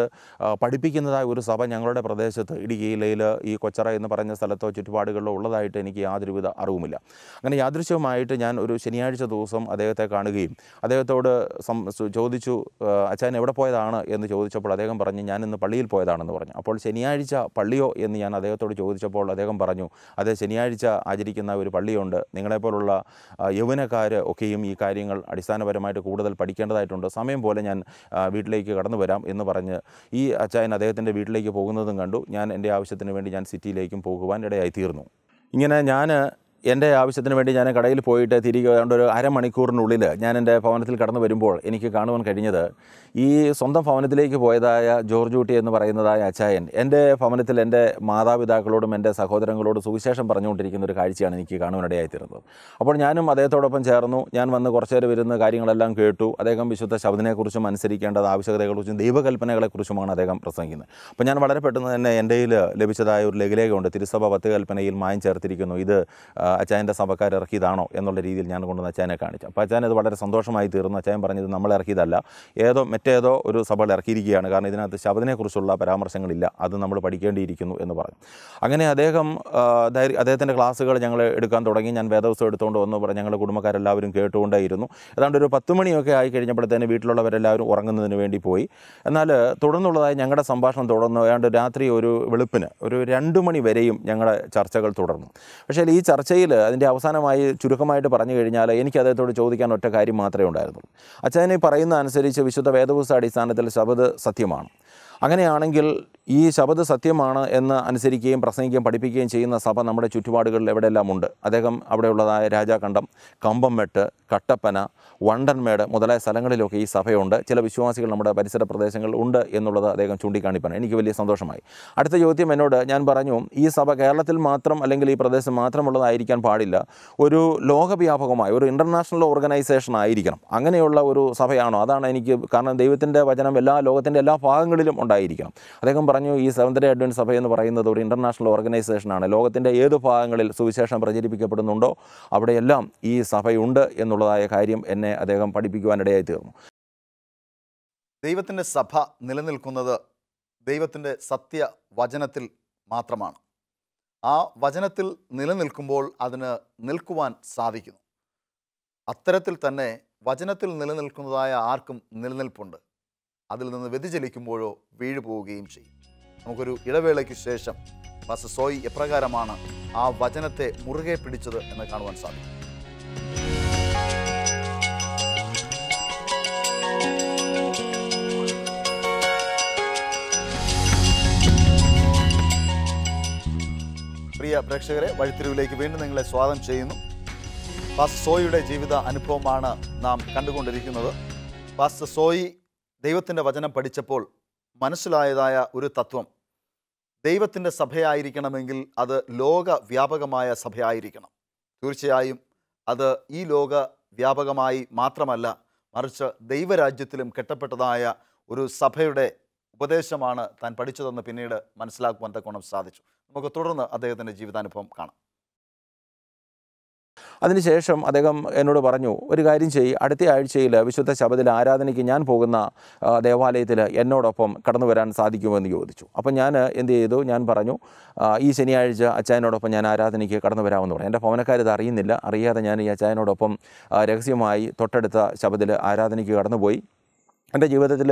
പഠിപ്പിക്കുന്നതായ ഒരു സഭ ഞങ്ങളുടെ പ്രദേശത്ത് ഇടുക്കി ജില്ലയിൽ ഈ കൊച്ചറ എന്ന് പറഞ്ഞ സ്ഥലത്തോ ചുറ്റുപാടുകളിലോ ഉള്ളതായിട്ട് എനിക്ക് യാതൊരുവിധ അറിവുമില്ല. അങ്ങനെ യാദൃശ്യമായിട്ട് ഞാൻ ഒരു ശനിയാഴ്ച ദിവസം അദ്ദേഹത്തെ കാണുകയും അദ്ദേഹത്തോട് ചോദിച്ചു, അച്ഛൻ എവിടെ പോയതാണ് എന്ന് ചോദിച്ചപ്പോൾ അദ്ദേഹം പറഞ്ഞു, ഞാൻ ഇന്ന് പള്ളിയിൽ പോയതാണെന്ന് പറഞ്ഞു. അപ്പോൾ ശനിയാഴ്ച പള്ളിയോ എന്ന് ഞാൻ അദ്ദേഹത്തോട് ചോദിച്ചപ്പോൾ അദ്ദേഹം പറഞ്ഞു, അതെ, ശനിയാഴ്ച ആചരിക്കുന്ന ഒരു പള്ളിയുണ്ട്, നിങ്ങളെപ്പോലുള്ള യൗവനക്കാർ ഒക്കെയും ഈ കാര്യങ്ങൾ അടിസ്ഥാനപരമായിട്ട് കൂടുതൽ പഠിക്കേണ്ടതായിട്ടുണ്ട്, സമയം പോലെ ഞാൻ വീട്ടിലേക്ക് കടന്നു വരാം എന്ന് പറഞ്ഞ് ഈ അച്ചായൻ അദ്ദേഹത്തിൻ്റെ വീട്ടിലേക്ക് പോകുന്നതും കണ്ടു. ഞാൻ എൻ്റെ ആവശ്യത്തിന് വേണ്ടി ഞാൻ സിറ്റിയിലേക്കും പോകുവാൻ ഇടയായി തീർന്നു. ഇങ്ങനെ ഞാൻ എൻ്റെ ആവശ്യത്തിന് വേണ്ടി ഞാൻ കടയിൽ പോയിട്ട് തിരികെ ഏതാണ്ട് ഒരു അരമണിക്കൂറിനുള്ളിൽ ഞാൻ എൻ്റെ ഭവനത്തിൽ കടന്നു വരുമ്പോൾ എനിക്ക് കാണുവാൻ കഴിഞ്ഞത് ഈ സ്വന്തം ഭവനത്തിലേക്ക് പോയതായ ജോർജ് കുട്ടി എന്ന് പറയുന്നതായ അച്ചായൻ എൻ്റെ ഭവനത്തിൽ എൻ്റെ മാതാപിതാക്കളോടും എൻ്റെ സഹോദരങ്ങളോടും സുവിശേഷം പറഞ്ഞുകൊണ്ടിരിക്കുന്ന ഒരു കാഴ്ചയാണ് എനിക്ക് കാണുവാനിടയായി തീർന്നത്. അപ്പോൾ ഞാനും അദ്ദേഹത്തോടൊപ്പം ചേർന്നു. ഞാൻ വന്ന് കുറച്ചു നേരം ഇരുന്ന് കാര്യങ്ങളെല്ലാം കേട്ടു. അദ്ദേഹം വിശുദ്ധ ശബ്ദനെക്കുറിച്ചും അനുസരിക്കേണ്ടത് ആവശ്യകതയെക്കുറിച്ചും ദൈവകൽപ്പനകളെക്കുറിച്ചുമാണ് അദ്ദേഹം പ്രസംഗിക്കുന്നത്. അപ്പോൾ ഞാൻ വളരെ പെട്ടെന്ന് തന്നെ എൻ്റെ ലഭിച്ചതായ ഒരു ലഘുലേഖയുണ്ട്, തിരുസഭ 10 കൽപ്പനയിൽ മായം ചേർത്തിരിക്കുന്നു, ഇത് അച്ചായൻ്റെ സമക്കാരിറക്കിയതാണോ എന്നുള്ള രീതിയിൽ ഞാൻ കൊണ്ടുവന്ന് അച്ചായനെ കാണിച്ചു. അപ്പോൾ അച്ചായൻ അത് വളരെ സന്തോഷമായി തീർന്നു. അച്ചായൻ പറഞ്ഞത് നമ്മളിറക്കിയതല്ല, മറ്റേതോ ഒരു സഭകൾ ഇറക്കിയിരിക്കുകയാണ്, കാരണം ഇതിനകത്ത് ശബ്ദത്തെക്കുറിച്ചുള്ള പരാമർശങ്ങളില്ല, അത് നമ്മൾ പഠിക്കേണ്ടിയിരിക്കുന്നു എന്ന് പറഞ്ഞു. അങ്ങനെ അദ്ദേഹത്തിൻ്റെ ക്ലാസ്സുകൾ ഞങ്ങൾ എടുക്കാൻ തുടങ്ങി. ഞാൻ വേദപുസ്തകം എടുത്തുകൊണ്ട് വന്നു, പറഞ്ഞു ഞങ്ങളുടെ കുടുംബക്കാരെല്ലാവരും കേട്ടുകൊണ്ടേയിരുന്നു. ഏതാണ്ട് ഒരു 10 മണിയൊക്കെ ആയി കഴിഞ്ഞപ്പോഴത്തേന് വീട്ടിലുള്ളവരെല്ലാവരും ഉറങ്ങുന്നതിന് വേണ്ടി പോയി. എന്നാൽ തുടർന്നുള്ളതായി ഞങ്ങളുടെ സംഭാഷണം തുടർന്നു. ഏതാണ്ട് രാത്രി ഒരു വെളുപ്പിന് ഒരു 2 മണി വരെയും ഞങ്ങളുടെ ചർച്ചകൾ തുടർന്നു. പക്ഷേ ഈ ചർച്ചയിൽ അതിൻ്റെ അവസാനമായി ചുരുക്കമായിട്ട് പറഞ്ഞു കഴിഞ്ഞാൽ എനിക്ക് അദ്ദേഹത്തോട് ചോദിക്കാൻ ഒറ്റ കാര്യം മാത്രമേ ഉണ്ടായിരുന്നുള്ളൂ. അച്ചായനെ പറയുന്ന അനുസരിച്ച് വിശുദ്ധ വേദപുസ്തക അടിസ്ഥാനത്തിൽ ശബദ് സത്യമാണ്, അങ്ങനെയാണെങ്കിൽ ഈ ശബദ് സത്യമാണ് എന്ന് അനുസരിക്കുകയും പ്രസംഗിക്കുകയും പഠിപ്പിക്കുകയും ചെയ്യുന്ന സഭ നമ്മുടെ ചുറ്റുപാടുകളിൽ എവിടെയെല്ലാം ഉണ്ട്. അദ്ദേഹം അവിടെയുള്ളതായ രാജാക്കണ്ടം, കമ്പംമെട്ട്, കട്ടപ്പന, വണ്ടൻമേട് മുതലായ സ്ഥലങ്ങളിലൊക്കെ ഈ സഭയുണ്ട്. ചില വിശ്വാസികൾ നമ്മുടെ പരിസര പ്രദേശങ്ങളിൽ ഉണ്ട് എന്നുള്ളത് അദ്ദേഹം ചൂണ്ടിക്കാണിപ്പാൻ എനിക്ക് വലിയ സന്തോഷമായി. അടുത്ത ചോദ്യം എന്നോട് ഞാൻ പറഞ്ഞു, ഈ സഭ കേരളത്തിൽ മാത്രം അല്ലെങ്കിൽ ഈ പ്രദേശം മാത്രമുള്ളതായിരിക്കാൻ പാടില്ല, ഒരു ലോകവ്യാപകമായ ഒരു ഇൻ്റർനാഷണൽ ഓർഗനൈസേഷൻ ആയിരിക്കണം, അങ്ങനെയുള്ള ഒരു സഭയാണോ? അതാണ് എനിക്ക്, കാരണം ദൈവത്തിൻ്റെ വചനം എല്ലാ ലോകത്തിൻ്റെ എല്ലാ ഭാഗങ്ങളിലും ഉണ്ടായിരിക്കണം. അദ്ദേഹം പറഞ്ഞു, ഈ സെവൻത് ഡേ അഡ്വൻറ്റ് സഭ എന്ന് പറയുന്നത് ഒരു ഇൻ്റർനാഷണൽ ഓർഗനൈസേഷനാണ്, ലോകത്തിൻ്റെ ഏത് ഭാഗങ്ങളിൽ സുവിശേഷം പ്രചരിപ്പിക്കപ്പെടുന്നുണ്ടോ അവിടെയെല്ലാം ഈ സഭയുണ്ട് എന്നുള്ളതായ കാര്യം എന്നെ അദ്ദേഹം പഠിപ്പിക്കുവാനിടയായി തീർന്നു. ദൈവത്തിൻ്റെ സഭ നിലനിൽക്കുന്നത് ദൈവത്തിൻ്റെ സത്യ വചനത്തിൽ മാത്രമാണ്. ആ വചനത്തിൽ നിലനിൽക്കുമ്പോൾ അതിന് നിൽക്കുവാൻ സാധിക്കുന്നു. അത്തരത്തിൽ തന്നെ വചനത്തിൽ നിലനിൽക്കുന്നതായ ആർക്കും നിലനിൽപ്പുണ്ട്, അതിൽ നിന്ന് വ്യതിചലിക്കുമ്പോഴോ വീഴുപോവുകയും ചെയ്യും. നമുക്കൊരു ഇടവേളയ്ക്ക് ശേഷം പാസ്റ്റർ സോയി എപ്രകാരമാണ് ആ വചനത്തെ മുറുകെ പിടിച്ചത് എന്ന് കാണുവാൻ സാധിക്കും. പ്രിയ പ്രേക്ഷകരെ, വഴിത്തിരിവിലേക്ക് വീണ്ടും നിങ്ങളെ സ്വാഗതം ചെയ്യുന്നു. പാസ്റ്റർ സോയിയുടെ ജീവിത അനുഭവമാണ് നാം കണ്ടുകൊണ്ടിരിക്കുന്നത്. പാസ്റ്റർ സോയി ദൈവത്തിൻ്റെ വചനം പഠിച്ചപ്പോൾ മനസ്സിലായതായ ഒരു തത്വം, ദൈവത്തിൻ്റെ സഭയായിരിക്കണമെങ്കിൽ അത് ലോകവ്യാപകമായ സഭയായിരിക്കണം. തീർച്ചയായും അത് ഈ ലോക വ്യാപകമായി മാത്രമല്ല, മറിച്ച് ദൈവരാജ്യത്തിലും കെട്ടപ്പെട്ടതായ ഒരു സഭയുടെ ഉപദേശമാണ് താൻ പഠിച്ചതെന്ന് പിന്നീട് മനസ്സിലാക്കുവാൻ തക്കോണം സാധിച്ചു. നമുക്ക് തുടർന്ന് അദ്ദേഹത്തിൻ്റെ ജീവിതാനുഭവം കാണാം. അതിനുശേഷം അദ്ദേഹം എന്നോട് പറഞ്ഞു, ഒരു കാര്യം ചെയ്യും, അടുത്ത ആഴ്ചയിൽ വിശുദ്ധ ശബദത്തിൽ ആരാധനയ്ക്ക് ഞാൻ പോകുന്ന ദേവാലയത്തിൽ എന്നോടൊപ്പം കടന്നു വരാൻ സാധിക്കുമെന്ന് ചോദിച്ചു. അപ്പോൾ ഞാൻ എന്ത് ചെയ്തു, ഞാൻ പറഞ്ഞു ഈ ശനിയാഴ്ച അച്ചായനോടൊപ്പം ഞാൻ ആരാധനയ്ക്ക് കടന്നു വരാമെന്ന് പറഞ്ഞു. എൻ്റെ ഭവനക്കാരിത് അറിയുന്നില്ല, അറിയാതെ ഞാൻ ഈ അച്ചായനോടൊപ്പം രഹസ്യമായി തൊട്ടടുത്ത ശബദത്തിൽ ആരാധനയ്ക്ക് കടന്നുപോയി. എൻ്റെ ജീവിതത്തിൽ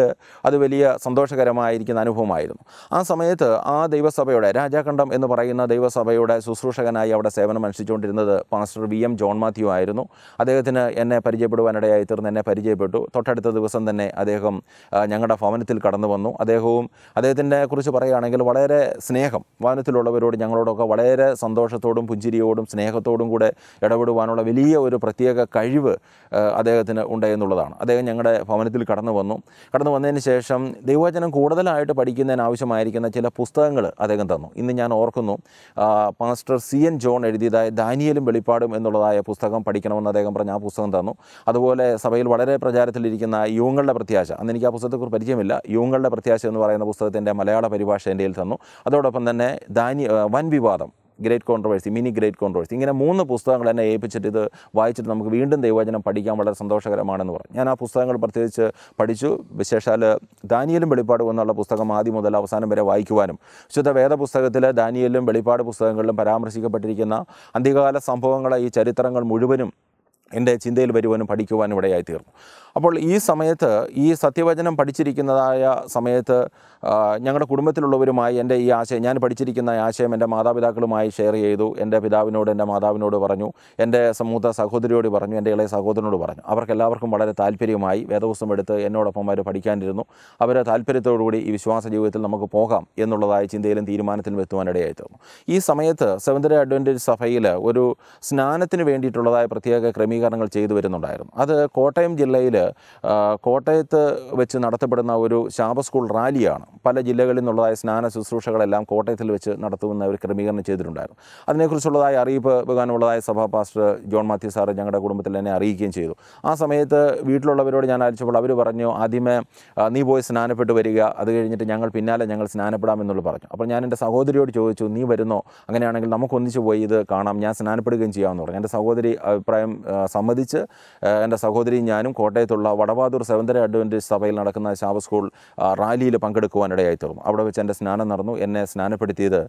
അത് വലിയ സന്തോഷകരമായിരിക്കുന്ന അനുഭവമായിരുന്നു. ആ സമയത്ത് ആ ദൈവസഭയുടെ രാജാകണ്ഠം എന്ന് പറയുന്ന ദൈവസഭയുടെ ശുശ്രൂഷകനായി അവിടെ സേവനം അനുഷ്ഠിച്ചുകൊണ്ടിരുന്നത് പാസ്റ്റർ ജോൺ മാത്യു ആയിരുന്നു. അദ്ദേഹത്തിന് എന്നെ പരിചയപ്പെടുവാനിടയായി തീർന്ന് എന്നെ പരിചയപ്പെട്ടു. തൊട്ടടുത്ത ദിവസം തന്നെ അദ്ദേഹം ഞങ്ങളുടെ ഭവനത്തിൽ കടന്നു വന്നു. അദ്ദേഹത്തിൻ്റെ കുറിച്ച് പറയുകയാണെങ്കിൽ വളരെ സ്നേഹം, ഭവനത്തിലുള്ളവരോട് ഞങ്ങളോടൊക്കെ വളരെ സന്തോഷത്തോടും പുഞ്ചിരിയോടും സ്നേഹത്തോടും കൂടെ ഇടപെടുവാനുള്ള വലിയ ഒരു പ്രത്യേക കഴിവ് അദ്ദേഹത്തിന് ഉണ്ടായെന്നുള്ളതാണ്. അദ്ദേഹം ഞങ്ങളുടെ ഭവനത്തിൽ കടന്നു വന്നതിന് ശേഷം ദൈവവചനം കൂടുതലായിട്ട് പഠിക്കുന്നതിന് ആവശ്യമായിരിക്കുന്ന ചില പുസ്തകങ്ങൾ അദ്ദേഹം തന്നു. ഇന്ന് ഞാൻ ഓർക്കുന്നു, പാസ്റ്റർ ജോൺ എഴുതിയതായ ദാനിയേലും വെളിപ്പാടും എന്നുള്ളതായ പുസ്തകം പഠിക്കണമെന്ന് അദ്ദേഹം പറഞ്ഞ് ആ പുസ്തകം തന്നു. അതുപോലെ സഭയിൽ വളരെ പ്രചാരത്തിലിരിക്കുന്ന യൂങ്ങളുടെ പ്രത്യാശ, അന്ന് എനിക്ക് ആ പുസ്തകത്തെക്കുറിച്ച് പരിചയമില്ല, യൂങ്ങളുടെ പ്രത്യാശ എന്ന് പറയുന്ന പുസ്തകത്തിൻ്റെ മലയാള പരിഭാഷ എൻ്റെ കയ്യിൽ തന്നു. അതോടൊപ്പം തന്നെ വൻ വിവാദം, great controversy, mini great controversy, ഇങ്ങനെ 3 പുസ്തകങ്ങൾ എന്നെ ഏൽപ്പിച്ചിട്ട് ഇത് വായിച്ചിട്ട് നമുക്ക് വീണ്ടും ദൈവവചനം പഠിക്കാൻ വളരെ സന്തോഷകരമാണെന്ന് പറഞ്ഞു. ഞാൻ ആ പുസ്തകങ്ങൾ പ്രത്യേകിച്ച് പഠിച്ചു. വിശേഷാൽ ദാനിയേലും വെളിപ്പാടും എന്നുള്ള പുസ്തകം ആദ്യം മുതൽ അവസാനം വരെ വായിക്കുവാനും വിശുദ്ധ വേദപുസ്തകത്തിലെ ദാനിയേലും വെളിപ്പാട് പുസ്തകങ്ങളിലും പരാമർശിക്കപ്പെട്ടിരിക്കുന്ന അന്ത്യകാല സംഭവങ്ങളെ ഈ ചരിത്രങ്ങൾ മുഴുവനും എൻ്റെ ചിന്തയിൽ വരുവാനും പഠിക്കുവാനും ഇടയായി തീർന്നു. അപ്പോൾ ഈ സമയത്ത് ഈ സത്യവചനം പഠിച്ചിരിക്കുന്നതായ സമയത്ത് ഞങ്ങളുടെ കുടുംബത്തിലുള്ളവരുമായി എൻ്റെ ഈ ആശയം, ഞാൻ പഠിച്ചിരിക്കുന്ന ആശയം എൻ്റെ മാതാപിതാക്കളുമായി ഷെയർ ചെയ്തു. എൻ്റെ മാതാവിനോട് പറഞ്ഞു, എൻ്റെ സമൂഹ സഹോദരിയോട് പറഞ്ഞു, എൻ്റെ ഇളയ സഹോദരനോട് പറഞ്ഞു. അവർക്കെല്ലാവർക്കും വളരെ താല്പര്യമായി. വേദപുസ്തകം എടുത്ത് എന്നോടൊപ്പം അവർ പഠിക്കാനിരുന്നു. അവർ താല്പര്യത്തോടുകൂടി ഈ വിശ്വാസ ജീവിതത്തിൽ നമുക്ക് പോകാം എന്നുള്ളതായ ചിന്തയിലും തീരുമാനത്തിലും എത്തുവാനിടയായി തീർന്നു. ഈ സമയത്ത് സെവൻത് ഡേ അഡ്വൻറ്റേജ് സഭയിൽ ഒരു സ്നാനത്തിന് വേണ്ടിയിട്ടുള്ളതായ പ്രത്യേക ക്രമീകരണങ്ങൾ ചെയ്തു വരുന്നുണ്ടായിരുന്നു. അത് കോട്ടയം ജില്ലയിൽ കോട്ടയത്ത് വെച്ച് നടത്തപ്പെടുന്ന ഒരു ശാപ സ്കൂൾ റാലിയാണ്. പല ജില്ലകളിൽ നിന്നുള്ളതായ സ്നാന ശുശ്രൂഷകളെല്ലാം കോട്ടയത്തിൽ വെച്ച് നടത്തുമെന്ന് അവർ ക്രമീകരണം ചെയ്തിട്ടുണ്ടായിരുന്നു. അതിനെക്കുറിച്ചുള്ളതായ അറിയിപ്പ് വെക്കാനുള്ളതായ സഭാ പാസ്റ്റർ ജോൺ മാത്യു സാറ് ഞങ്ങളുടെ കുടുംബത്തിൽ തന്നെ അറിയിക്കുകയും ചെയ്തു. ആ സമയത്ത് വീട്ടിലുള്ളവരോട് ഞാൻ അയച്ചപ്പോൾ അവർ പറഞ്ഞു, ആദ്യമേ നീ പോയി സ്നാനപ്പെട്ട് വരിക, അത് കഴിഞ്ഞിട്ട് ഞങ്ങൾ പിന്നാലെ ഞങ്ങൾ സ്നാനപ്പെടാമെന്നുള്ളത് പറഞ്ഞു. അപ്പോൾ ഞാൻ എൻ്റെ സഹോദരിയോട് ചോദിച്ചു, നീ വരുന്നോ? അങ്ങനെയാണെങ്കിൽ നമുക്കൊന്നിച്ച് പോയി ഇത് കാണാം, ഞാൻ സ്നാനപ്പെടുകയും ചെയ്യാമെന്ന് പറഞ്ഞു. എൻ്റെ സഹോദരി അഭിപ്രായം സമ്മതിച്ച് എൻ്റെ സഹോദരിയും ഞാനും കോട്ടയത്തുള്ള വടവാതൂർ സെവന്തര അഡ്വൻറ്റേജ് സഭയിൽ നടക്കുന്ന ശാപ സ്കൂൾ റാലിയിൽ പങ്കെടുക്കുവാനിടയായി തീർന്നു. അവിടെ വെച്ച് എൻ്റെ സ്നാനം നടന്നു. എന്നെ സ്നാനപ്പെടുത്തിയത്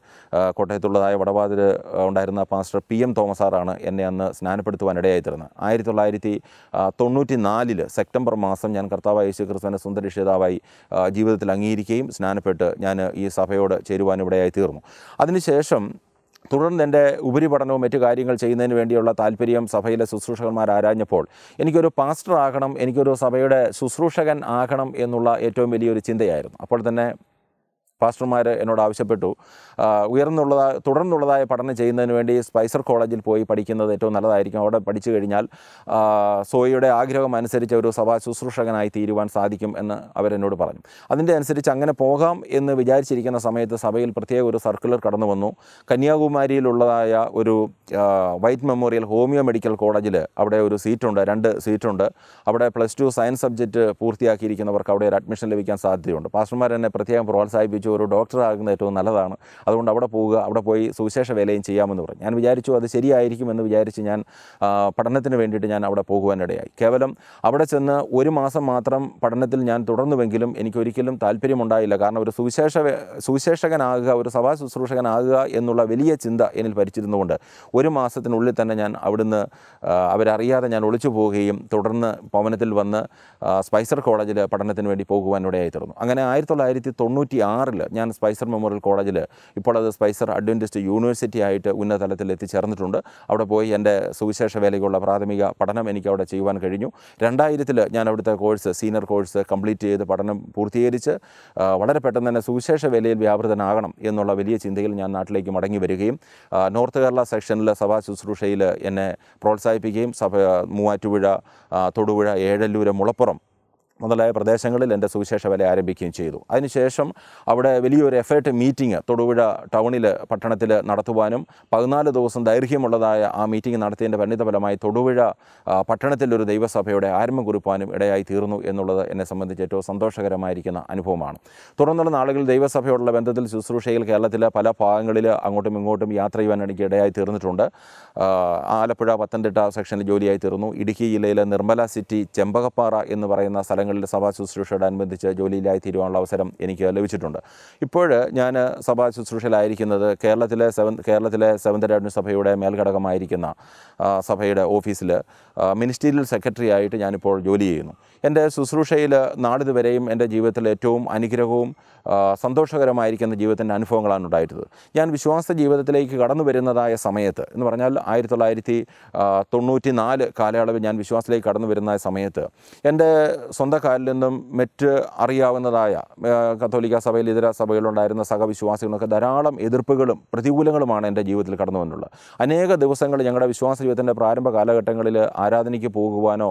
കോട്ടയത്തുള്ളതായ വടവാതൂർ ഉണ്ടായിരുന്ന പാസ്റ്റർ പി എം തോമസ് സാറാണ് എന്നെ അന്ന് സ്നാനപ്പെടുത്തുവാനിടയായി തീർന്നത്. 1994 സെപ്റ്റംബർ മാസം ഞാൻ കർത്താവായ യേശു ക്രിസ്തുവിനെ സുന്ദരക്ഷിതാവായി ജീവിതത്തിൽ അംഗീകരിക്കുകയും സ്നാനപ്പെട്ട് ഞാൻ ഈ സഭയോട് ചേരുവാനിടയായി തീർന്നു. അതിനുശേഷം തുടർന്ന് എൻ്റെ ഉപരിപഠനവും മറ്റു കാര്യങ്ങൾ ചെയ്യുന്നതിന് വേണ്ടിയുള്ള താല്പര്യം സഭയിലെ ശുശ്രൂഷകന്മാർ ആരാഞ്ഞപ്പോൾ എനിക്കൊരു പാസ്റ്റർ ആകണം, എനിക്കൊരു സഭയുടെ ശുശ്രൂഷകൻ ആകണം എന്നുള്ള ഏറ്റവും വലിയൊരു ചിന്തയായിരുന്നു. അപ്പോൾ തന്നെ പാസ്റ്റർമാർ എന്നോട് ആവശ്യപ്പെട്ടു, തുടർന്നുള്ളതായ പഠനം ചെയ്യുന്നതിന് വേണ്ടി സ്പൈസർ കോളേജിൽ പോയി പഠിക്കുന്നത് ഏറ്റവും നല്ലതായിരിക്കും. അവിടെ പഠിച്ചു കഴിഞ്ഞാൽ സോയിയുടെ ആഗ്രഹം അനുസരിച്ച് ഒരു സഭാ ശുശ്രൂഷകനായി തീരുവാൻ സാധിക്കും എന്ന് അവരെന്നോട് പറഞ്ഞു. അതിൻ്റെ അനുസരിച്ച് അങ്ങനെ പോകാം എന്ന് വിചാരിച്ചിരിക്കുന്ന സമയത്ത് സഭയിൽ പ്രത്യേക ഒരു സർക്കുലർ കടന്നു വന്നു. കന്യാകുമാരിയിലുള്ളതായ ഒരു വൈറ്റ് മെമ്മോറിയൽ ഹോമിയോ മെഡിക്കൽ കോളേജിൽ അവിടെ ഒരു സീറ്റുണ്ട്, 2 സീറ്റുണ്ട്. അവിടെ +2 സയൻസ് സബ്ജക്റ്റ് പൂർത്തിയാക്കിയിരിക്കുന്നവർക്ക് അവിടെ ഒരു അഡ്മിഷൻ ലഭിക്കാൻ സാധ്യതയുണ്ട്. പാസ്റ്റർമാർ എന്നെ പ്രത്യേകം പ്രോത്സാഹിപ്പിച്ചു, ഒരു ഡോക്ടറാകുന്ന ഏറ്റവും നല്ലതാണ്, അതുകൊണ്ട് അവിടെ പോവുക, അവിടെ പോയി സുവിശേഷ വേലയും ചെയ്യാമെന്ന് പറഞ്ഞു. ഞാൻ വിചാരിച്ചു അത് ശരിയായിരിക്കുമെന്ന് വിചാരിച്ച് ഞാൻ പഠനത്തിന് വേണ്ടിയിട്ട് ഞാൻ അവിടെ പോകുവാനിടയായി. കേവലം അവിടെ ചെന്ന് 1 മാസം മാത്രം പഠനത്തിൽ ഞാൻ തുടർന്നുവെങ്കിലും എനിക്കൊരിക്കലും താല്പര്യമുണ്ടായില്ല. കാരണം ഒരു സുവിശേഷകനാകുക, ഒരു സഭാ ശുശ്രൂഷകനാകുക എന്നുള്ള വലിയ ചിന്ത എന്നിൽ ഭരിച്ചിരുന്നുകൊണ്ട് 1 മാസത്തിനുള്ളിൽ തന്നെ ഞാൻ അവിടുന്ന് അവരറിയാതെ ഞാൻ ഒളിച്ചു പോവുകയും തുടർന്ന് ഭവനത്തിൽ വന്ന് സ്പൈസർ കോളേജിൽ പഠനത്തിന് വേണ്ടി പോകുവാനിടയായി തീർന്നു. അങ്ങനെ 1996 ഞാൻ സ്പൈസർ മെമ്മോറിയൽ കോളേജിൽ, ഇപ്പോൾ അത് സ്പൈസർ അഡ്വൻറ്റിസ്റ്റ് യൂണിവേഴ്സിറ്റി ആയിട്ട് ഉന്നതതലത്തിൽ എത്തിച്ചേർന്നിട്ടുണ്ട്, അവിടെ പോയി എൻ്റെ സുവിശേഷ വേലയ്ക്കുള്ള പ്രാഥമിക പഠനം എനിക്ക് അവിടെ ചെയ്യുവാൻ കഴിഞ്ഞു. 2000 ഞാൻ അവിടുത്തെ കോഴ്സ്, സീനിയർ കോഴ്സ് കംപ്ലീറ്റ് ചെയ്ത് പഠനം പൂർത്തീകരിച്ച് വളരെ പെട്ടെന്ന് തന്നെ സുവിശേഷ വേലയിൽ വ്യാപൃതനാകണം എന്നുള്ള വലിയ ചിന്തയിൽ ഞാൻ നാട്ടിലേക്ക് മടങ്ങി വരികയും നോർത്ത് കേരള സെക്ഷനിൽ സഭാ ശുശ്രൂഷയിൽ എന്നെ പ്രോത്സാഹിപ്പിക്കുകയും സഭ മൂവാറ്റുപുഴ, തൊടുപുഴ, ഏഴല്ലൂര്, മുളപ്പുറം മുതലായ പ്രദേശങ്ങളിൽ എൻ്റെ സുവിശേഷ വേല ആരംഭിക്കുകയും ചെയ്തു. അതിനുശേഷം അവിടെ വലിയൊരു എഫേർട്ട് മീറ്റിംഗ് തൊടുപുഴ ടൗണിൽ, പട്ടണത്തിൽ നടത്തുവാനും 14 ദിവസം ദൈർഘ്യമുള്ളതായ ആ മീറ്റിംഗ് നടത്തിയതിൻ്റെ പരിണിതഫലമായി തൊടുപുഴ പട്ടണത്തിലൊരു ദൈവസഭയുടെ ആരംഭം കുറിപ്പാനും ഇടയായി തീർന്നു എന്നുള്ളത് എന്നെ സംബന്ധിച്ച് ഏറ്റവും സന്തോഷകരമായിരിക്കുന്ന അനുഭവമാണ്. തുടർന്നുള്ള നാളുകളിൽ ദൈവസഭയോടുള്ള ബന്ധത്തിൽ ശുശ്രൂഷയിൽ കേരളത്തിലെ പല ഭാഗങ്ങളിൽ അങ്ങോട്ടും ഇങ്ങോട്ടും യാത്ര ചെയ്യുവാൻ എനിക്ക് ഇടയായി തീർന്നിട്ടുണ്ട്. ആലപ്പുഴ, പത്തനംതിട്ട സെക്ഷനിൽ ജോലിയായി തീർന്നു. ഇടുക്കി ജില്ലയിലെ നിർമ്മല സിറ്റി, ചെമ്പകപ്പാറ എന്ന് പറയുന്ന സ്ഥലങ്ങൾ സഭാ ശുശ്രൂഷയോടനുബന്ധിച്ച് ജോലിയിലായി തീരുവാനുള്ള അവസരം എനിക്ക് ലഭിച്ചിട്ടുണ്ട്. ഇപ്പോൾ ഞാൻ സഭാ ശുശ്രൂഷയിലായിരിക്കുന്നത് കേരളത്തിലെ സെവൻത് അഡ്വൻറ്റിസ്റ്റ് സഭയുടെ മേൽഘടകമായിരിക്കുന്ന സഭയുടെ ഓഫീസിൽ മിനിസ്റ്റീരിയൽ സെക്രട്ടറി ആയിട്ട് ഞാനിപ്പോൾ ജോലി ചെയ്യുന്നു. എൻ്റെ ശുശ്രൂഷയിൽ നാളിതുവരെയും എൻ്റെ ജീവിതത്തിൽ ഏറ്റവും അനുഗ്രഹവും സന്തോഷകരമായിരിക്കുന്ന ജീവിതത്തിൻ്റെ അനുഭവങ്ങളാണ് ഉണ്ടായിരുന്നത്. ഞാൻ വിശ്വാസ ജീവിതത്തിലേക്ക് കടന്നു വരുന്നതായ സമയത്ത് എന്ന് പറഞ്ഞാൽ 1994 കാലയളവിൽ ഞാൻ വിശ്വാസത്തിലേക്ക് കടന്നു വരുന്ന സമയത്ത് എൻ്റെ സ്വന്തം കാലിൽ നിന്നും മറ്റ് അറിയാവുന്നതായ കത്തോലിക്ക സഭയിൽ, ഇതര സഭയിലുണ്ടായിരുന്ന സഹവിശ്വാസികളൊക്കെ ധാരാളം എതിർപ്പുകളും പ്രതികൂലങ്ങളുമാണ് എൻ്റെ ജീവിതത്തിൽ കടന്നു വന്നിട്ടുള്ളത്. അനേക ദിവസങ്ങൾ ഞങ്ങളുടെ വിശ്വാസ ജീവിതത്തിൻ്റെ പ്രാരംഭ കാലഘട്ടങ്ങളിൽ ആരാധനയ്ക്ക് പോകുവാനോ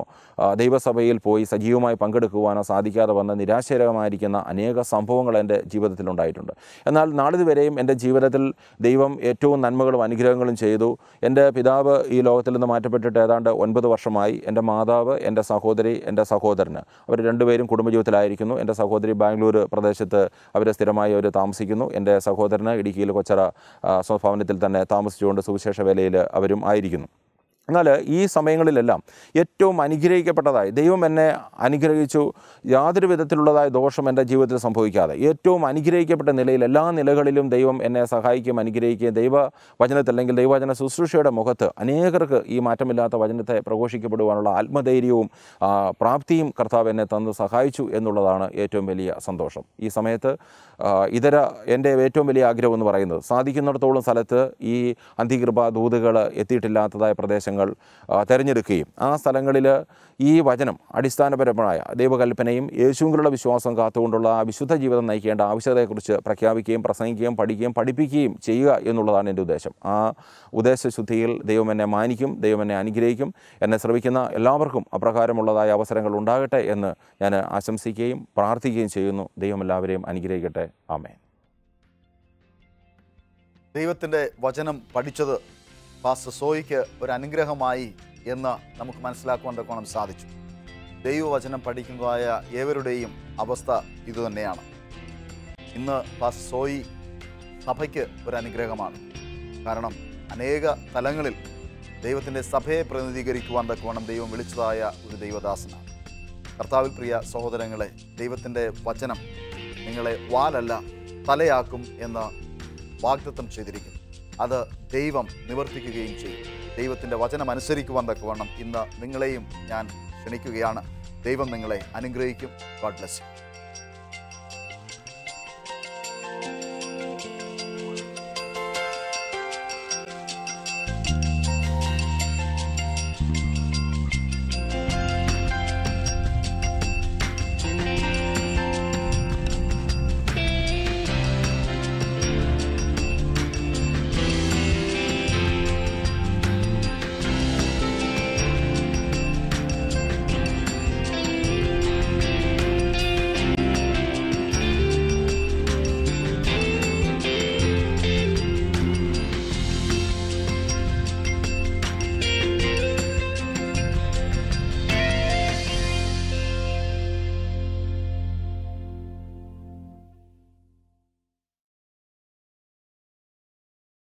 ദൈവസഭയിൽ പോയി സജീവമായി പങ്കെടുക്കുവാനോ സാധിക്കാതെ വന്ന നിരാശകരമായിരിക്കുന്ന അനേക സംഭവങ്ങൾ എൻ്റെ ജീവിതത്തിലുണ്ടായിട്ടുണ്ട്. എന്നാൽ നാളിതുവരെയും എൻ്റെ ജീവിതത്തിൽ ദൈവം ഏറ്റവും നന്മകളും അനുഗ്രഹങ്ങളും ചെയ്തു. എൻ്റെ പിതാവ് ഈ ലോകത്തിൽ നിന്ന് മാറ്റപ്പെട്ടിട്ട് ഏതാണ്ട് 9 വർഷമായി. എൻ്റെ മാതാവ്, എൻ്റെ സഹോദരി, എൻ്റെ സഹോദരന്, അവർ രണ്ടുപേരും കുടുംബജീവിതത്തിലായിരിക്കുന്നു. എൻ്റെ സഹോദരി ബാംഗ്ലൂർ പ്രദേശത്ത് അവർ സ്ഥിരമായി അവർ താമസിക്കുന്നു. എൻ്റെ സഹോദരന് ഇടുക്കിയിൽ കൊച്ചറ സ്വഭവനത്തിൽ തന്നെ താമസിച്ചുകൊണ്ട് സുവിശേഷ വേലയിൽ അവരും ആയിരിക്കുന്നു. എന്നാൽ ഈ സമയങ്ങളിലെല്ലാം ഏറ്റവും അനുഗ്രഹിക്കപ്പെട്ടതായി ദൈവം എന്നെ അനുഗ്രഹിച്ചു. യാതൊരു വിധത്തിലുള്ളതായ ദോഷം എൻ്റെ ജീവിതത്തിൽ സംഭവിക്കാതെ ഏറ്റവും അനുഗ്രഹിക്കപ്പെട്ട നിലയിൽ എല്ലാ നിലകളിലും ദൈവം എന്നെ സഹായിക്കുകയും അനുഗ്രഹിക്കുകയും ദൈവവചനത്തിൽ അല്ലെങ്കിൽ ദൈവവചന ശുശ്രൂഷയുടെ മുഖത്ത് അനേകർക്ക് ഈ മാറ്റമില്ലാത്ത വചനത്തെ പ്രഘോഷിക്കപ്പെടുവാനുള്ള ആത്മധൈര്യവും പ്രാപ്തിയും കർത്താവ് എന്നെ തന്ന് സഹായിച്ചു എന്നുള്ളതാണ് ഏറ്റവും വലിയ സന്തോഷം. ഈ സമയത്ത് എൻ്റെ ഏറ്റവും വലിയ ആഗ്രഹം എന്ന് പറയുന്നത് സാധിക്കുന്നിടത്തോളം സ്ഥലത്ത് ഈ അന്ത്യകൃപാദൂതുകൾ എത്തിയിട്ടില്ലാത്തതായ പ്രദേശങ്ങൾ തെരഞ്ഞെടുക്കുകയും ആ സ്ഥലങ്ങളിൽ ഈ വചനം അടിസ്ഥാനപരമായ ദൈവകൽപ്പനയും യേശുവിലുള്ള വിശ്വാസം കാത്തുകൊണ്ടുള്ള ആ വിശുദ്ധ ജീവിതം നയിക്കേണ്ട ആവശ്യകതയെക്കുറിച്ച് പ്രഖ്യാപിക്കുകയും പ്രസംഗിക്കുകയും പഠിക്കുകയും പഠിപ്പിക്കുകയും ചെയ്യുക എന്നുള്ളതാണ് എൻ്റെ ഉദ്ദേശം. ആ ഉദ്ദേശശുദ്ധിയിൽ ദൈവം എന്നെ മാനിക്കും, ദൈവം എന്നെ അനുഗ്രഹിക്കും, എന്നെ ശ്രവിക്കുന്ന എല്ലാവർക്കും അപ്രകാരമുള്ളതായ അവസരങ്ങൾ ഉണ്ടാകട്ടെ എന്ന് ഞാൻ ആശംസിക്കുകയും പ്രാർത്ഥിക്കുകയും ചെയ്യുന്നു. ദൈവം എല്ലാവരെയും അനുഗ്രഹിക്കട്ടെ. ആമേൻ. ദൈവത്തിൻ്റെ വചനം പഠിച്ചത് പാസ്റ്റർ സോയിക്ക് ഒരു അനുഗ്രഹമായി എന്ന് നമുക്ക് മനസ്സിലാക്കുവാൻ തക്കോണം സാധിച്ചു. ദൈവവചനം പഠിക്കുന്നതായ ഏവരുടെയും അവസ്ഥ ഇതുതന്നെയാണ്. ഇന്ന് പാസ്റ്റർ സോയി സഭയ്ക്ക് ഒരു അനുഗ്രഹമാണ്. കാരണം അനേക തലങ്ങളിൽ ദൈവത്തിൻ്റെ സഭയെ പ്രതിനിധീകരിക്കുവാൻ തക്കോണം ദൈവം വിളിച്ചതായ ഒരു ദൈവദാസനാണ്. കർത്താവിൽ പ്രിയ സഹോദരങ്ങളെ, ദൈവത്തിൻ്റെ വചനം നിങ്ങളെ വാലല്ല തലയാക്കും എന്ന് വാഗ്ദത്തം ചെയ്തിരിക്കുന്നു. അത് ദൈവം നിവർത്തിക്കുകയും ചെയ്യും. ദൈവത്തിൻ്റെ വചനം അനുസരിക്കുവാൻ തക്കവണ്ണം ഇന്ന് നിങ്ങളെയും ഞാൻ ക്ഷണിക്കുകയാണ്. ദൈവം നിങ്ങളെ അനുഗ്രഹിക്കും. God bless U.